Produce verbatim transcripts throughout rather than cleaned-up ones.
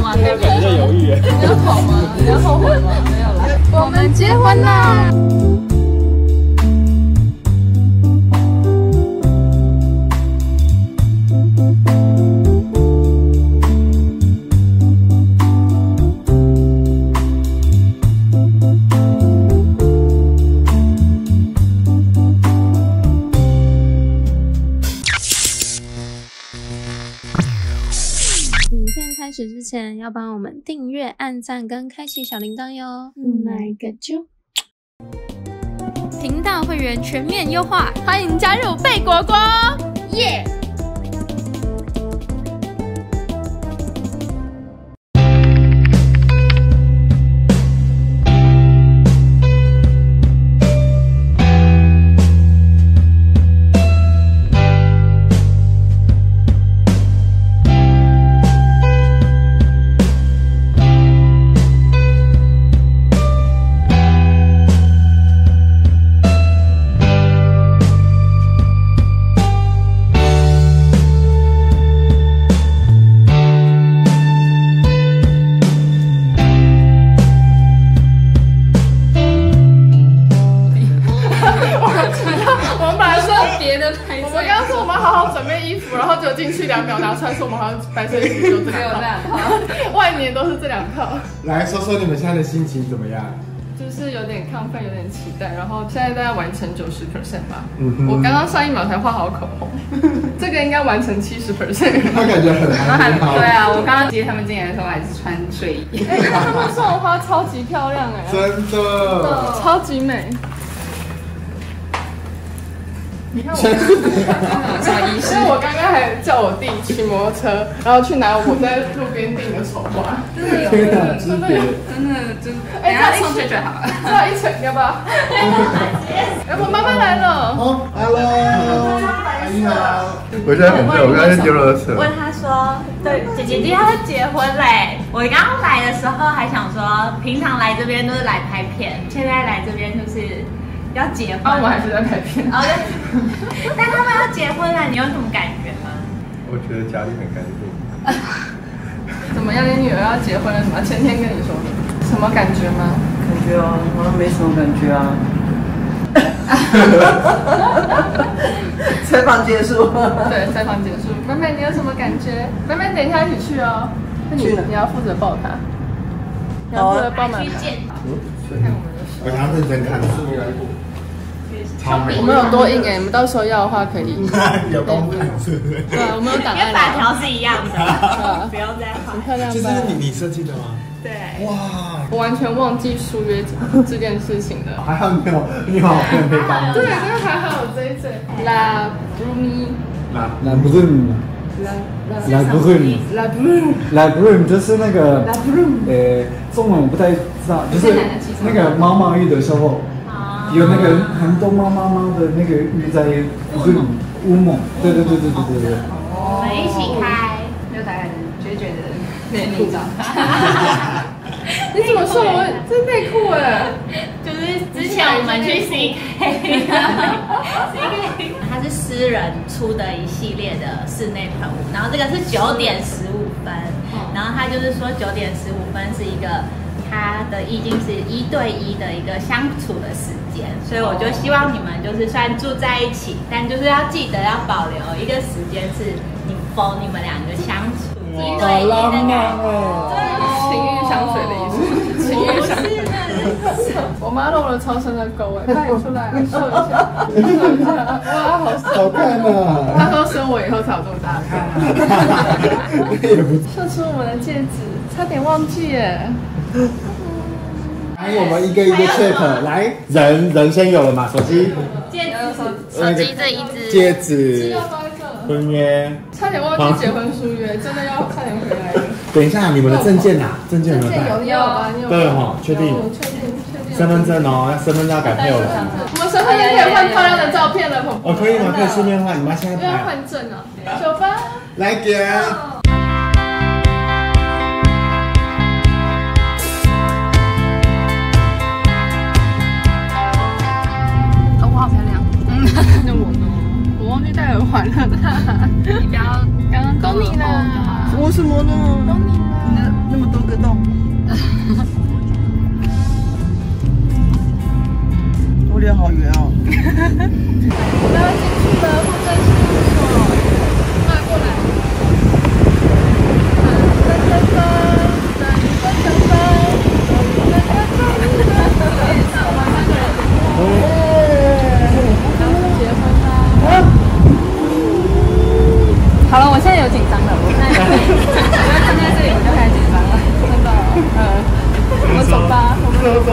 好吗？没有感觉犹豫。没有好吗？没有后悔吗？没有了。我们结婚啦！开始之前要帮我们订阅、按赞跟开启小铃铛哟！买个啾！频道会员全面优化，欢迎加入贝果果！耶！进去两秒，然后穿出我们好像白色衣服就这两套，外面都是这两套。来说说你们现在的心情怎么样？就是有点亢奋，有点期待，然后现在大概完成九十 percent 吧。嗯、我刚刚上一秒才画好口红，这个应该完成七十 percent。他感觉很很好。对啊，我刚刚接他们进来的时候还是穿睡衣。哎、欸，他们送的花超级漂亮哎、欸，真的，真的超级美。 你看我，因为我刚刚还叫我弟骑摩托车，然后去拿我在路边订的手环，真的有，真的真的真的，哎，他一吹就好了，他一吹要不要？哎，我妈妈来了，哦 ，hello， 你好，我现在很热，我刚才丢了车。问他说，对，姐姐今天结婚嘞，我刚来的时候还想说，平常来这边都是来拍片，现在来这边就是。 要结婚啊！我还是在拍片。哦，对。但他们要结婚了，你有什么感觉吗？我觉得家里很干净。怎么样？你女儿要结婚了，什么前天跟你说什么感觉吗？感觉啊，好像没什么感觉啊。采访结束。对，采访结束。妹妹，你有什么感觉？妹妹，等一下一起去哦。那你你要负责抱她。要负责抱满。看我们的手。我想认真看。 我们有多硬哎、欸！你们到时候要的话可以。有档案是不是？对，我们有档案。法条是一样的，不要再画。很漂亮。这是你你设计的吗？对。哇！我完全忘记书约这件事情了。还好没有，你好没有被帮。对，因为还好有这一阵。La Brune。La La Brune。La La Brune。La Brune。La Brune 就是那个。La Brune。呃，中文我不太知道，就是那个毛毛浴的时候。 有那个很多猫猫猫的那个鱼在乌蒙，对对对对对对对。我们一起开，就大概决绝的内裤照。你怎么说？我这内裤哎，就是之前我们去 C K， 它是私人出的一系列的室内喷雾，然后这个是九点十五分，然后它就是说九点十五分是一个。 它的意境是一对一的一个相处的时间，所以我就希望你们就是虽然住在一起，但就是要记得要保留一个时间是你否你们两个相处一对一的感觉，情欲香水的意思，情欲香水。我妈露了超深的沟哎，快点出来秀一下，秀一下，哇，好好看啊！她说生我以后才有这么大看，秀出我们的戒指，差点忘记耶。 来，我们一个一个 check 来，人人先有了嘛？手机，戒指，手机这一只，戒指，婚约，差点忘记结婚书约，真的要差点回来了。等一下，你们的证件啊，证件有没有带？有有啊，有。对哈，确定，确定，确定。身份证哦，身份证要改配偶了。我们身份证可以换漂亮的照片了，婆婆。哦，可以吗？可以顺便换，你妈现在要换证哦。走吧，来点。 完了的，你不要刚刚懂你了，我什么呢？懂你了。个洞。我脸好圆哦。我们要进去了，护生事务所，迈过来。噔噔噔，噔噔噔，噔噔噔。那我们三个人结婚。然后结婚啦。好了，我现在有紧张了，我现在我站在这里我就开始紧张了，真的。呃，我们走吧，我们走吧。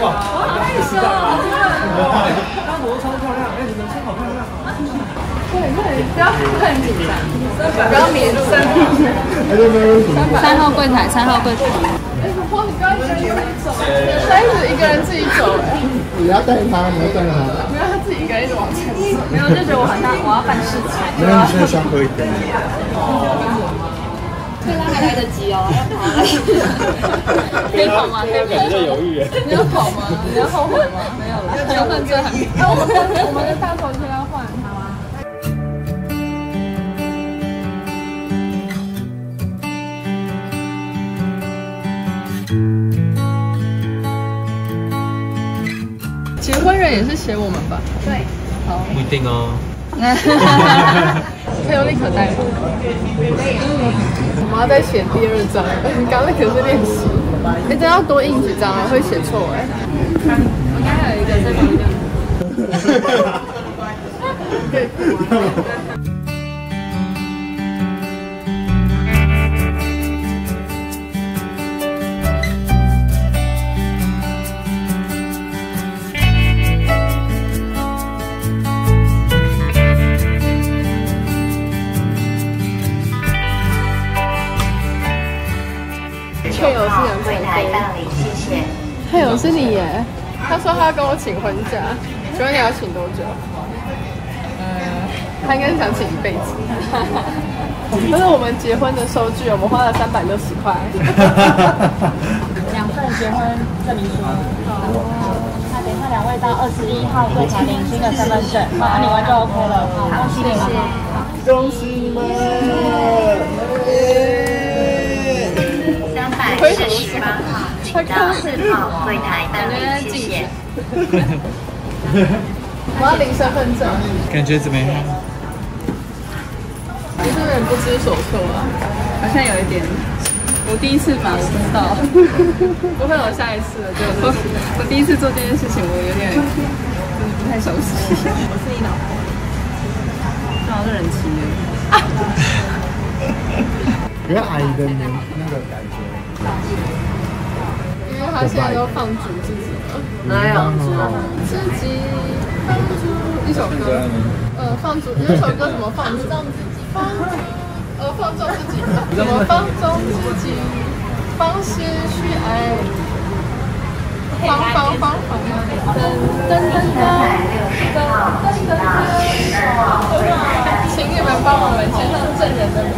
哇！好害羞啊！大魔超漂亮，哎，你们真好漂亮啊！对对，不要很紧张，不要免三号柜台，三号柜台。哎，婆婆，你不要一个人走，她一直一个人自己走哎。你要带她，你要带她。没有，她自己一个人一直往前走。没有，就觉得我好像我要办事情。没有，你现在想喝一杯。 对啦，还来得及哦，要跑了。可以跑吗？可以跑吗？在犹豫。你要跑吗？你要后悔吗？没有啦，要换车。那我们我们的大头贴要换，好啊。结婚人也是写我们吧？对。好。不一定哦。 可以用立可带吗？我要再写第二张，刚刚那可是练习，哎，真要多印几张啊，会写错哎。我刚还有一个在旁边。佩友是你耶，他说他要跟我请婚假，请问你要请多久？呃，他应该是想请一辈子。但是我们结婚的收据，我们花了三百六十块。两份结婚证明书。哦。那等一下两位到二十一号柜台领新的身份证，那你们就 OK 了。好，谢谢。恭喜你们！三百四十八号。 到四号柜台办理，谢谢。我要领身份证。感觉怎么样？我有点不知所措啊，好像有一点。我第一次嘛，我不知道。不会有下一次了，就我第一次做这件事情，我有点就是不太熟悉。我是你老婆，正好是人妻。比较阿姨的年那个感觉。 他现在都放逐自己了，哪有？自己放逐一首歌，呃，放逐有一首歌什么放纵自己，放呃放纵自己，怎么放纵自己？方式去爱，方方方方，噔噔噔噔噔噔噔，请你们帮我们签上证人的名字。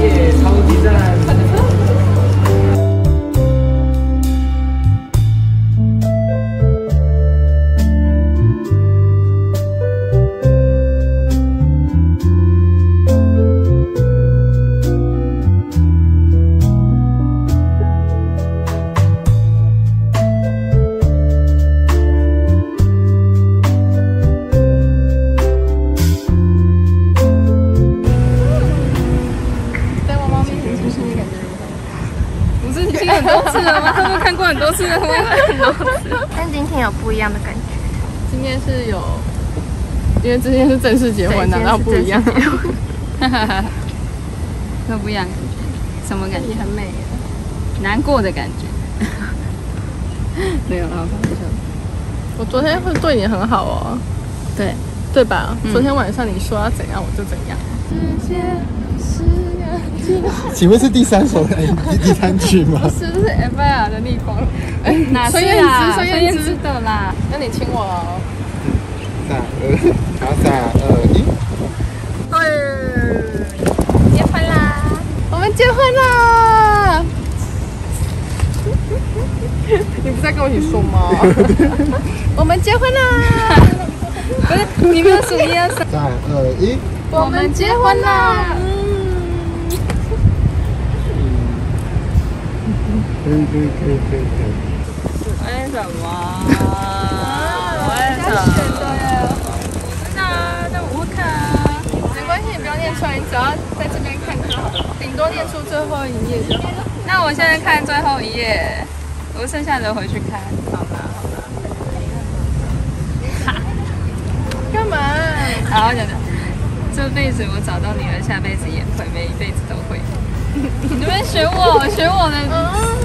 超级赞！听很多次了吗？他们看过很多次了，他们看很多次。但今天有不一样的感觉。今天是有，因为之前是正式结婚的、啊，然后不一样。哈哈哈。有不一样感觉，什么感觉？很美，难过的感觉。没有啊，开玩笑。我昨天会对你很好哦。对。 对吧？嗯、昨天晚上你说要怎样，我就怎样。世界是眼睛。请问是第三首的第三曲吗？是不是 F I R 的逆光？哎、欸，哪是啊？孙燕姿的啦。那你亲我哦。三二，好，三二一。对，结婚啦！我们结婚啦！你不在跟我一起说吗？我们结婚啦！ 不是，你们数一二三。三二一，我们结婚啦！嗯，可以可以可以可以。为什么？为什么？我知道，但我会看啊。没关系，你不要念出来，你只要在这边看就好了，顶多念出最后一页就好了。那我现在看最后一页，我剩下的回去看，好吗？ 干嘛？好，我讲讲，这辈子我找到你了，下辈子也会，每一辈子都会。你们选我，选我的，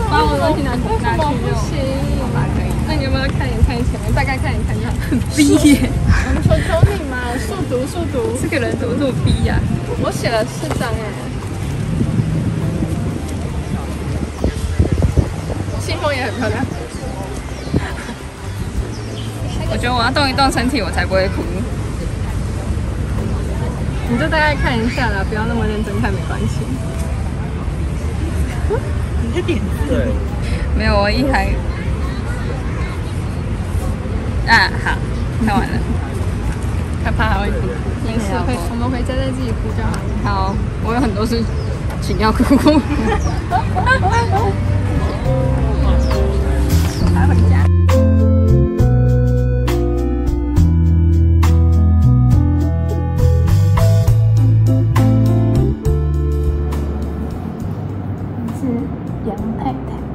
把我的东西拿去拿去就好吧，可以。那你有没有看一看前面？大概看一看就好。B， 我们求求你嘛，速读速读。这个人怎么这么 B 呀？我写了四张哎。信封也很漂亮。 我觉得我要动一动身体，我才不会哭。你就大概看一下啦，不要那么认真看，没关系。你的点对，没有我一还啊好，看完了，害怕还会哭，没事，会我们回家再自己哭就好了。好，我有很多事情要哭。来回家。 杨太太。